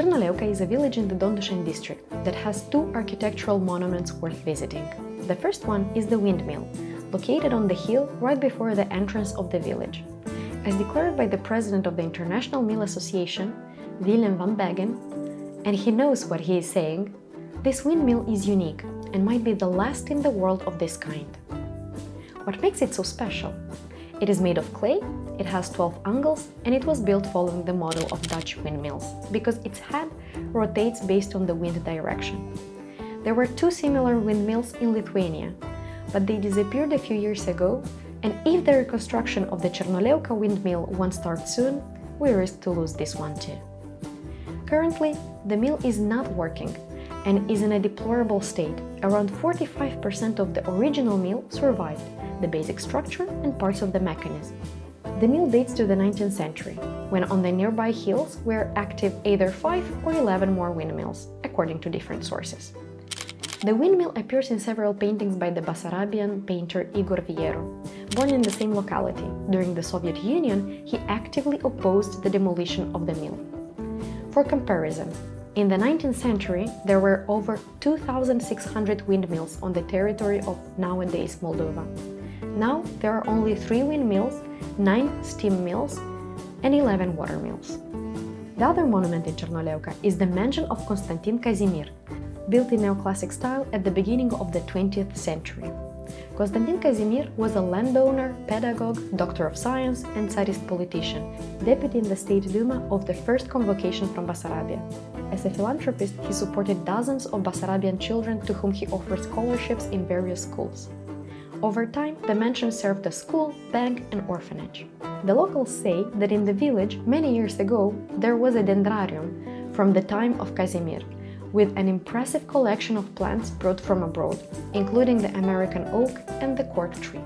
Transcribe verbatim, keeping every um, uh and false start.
Cernoleuca is a village in the Dondușeni district that has two architectural monuments worth visiting. The first one is the windmill, located on the hill right before the entrance of the village. As declared by the president of the International Mill Association, Willem van Begen, and he knows what he is saying, this windmill is unique and might be the last in the world of this kind. What makes it so special? It is made of clay, it has twelve angles, and it was built following the model of Dutch windmills, because its head rotates based on the wind direction. There were two similar windmills in Lithuania, but they disappeared a few years ago, and if the reconstruction of the Cernoleuca windmill won't start soon, we risk to lose this one too. Currently, the mill is not working and is in a deplorable state. Around forty-five percent of the original mill survived, the basic structure and parts of the mechanism. The mill dates to the nineteenth century, when on the nearby hills were active either five or eleven more windmills, according to different sources. The windmill appears in several paintings by the Basarabian painter Igor Vieru. Born in the same locality, during the Soviet Union, he actively opposed the demolition of the mill. For comparison, in the nineteenth century, there were over two thousand six hundred windmills on the territory of nowadays Moldova. Now there are only three windmills, nine steam mills, and eleven water mills. The other monument in Cernoleuca is the mansion of Constantin Cazimir, built in neoclassic style at the beginning of the twentieth century. Constantin Cazimir was a landowner, pedagogue, doctor of science, and Tsarist politician, deputy in the State Duma of the first convocation from Basarabia. As a philanthropist, he supported dozens of Basarabian children to whom he offered scholarships in various schools. Over time, the mansion served as school, bank, and orphanage. The locals say that in the village, many years ago, there was a dendrarium from the time of Cazimir, with an impressive collection of plants brought from abroad, including the American oak and the cork tree.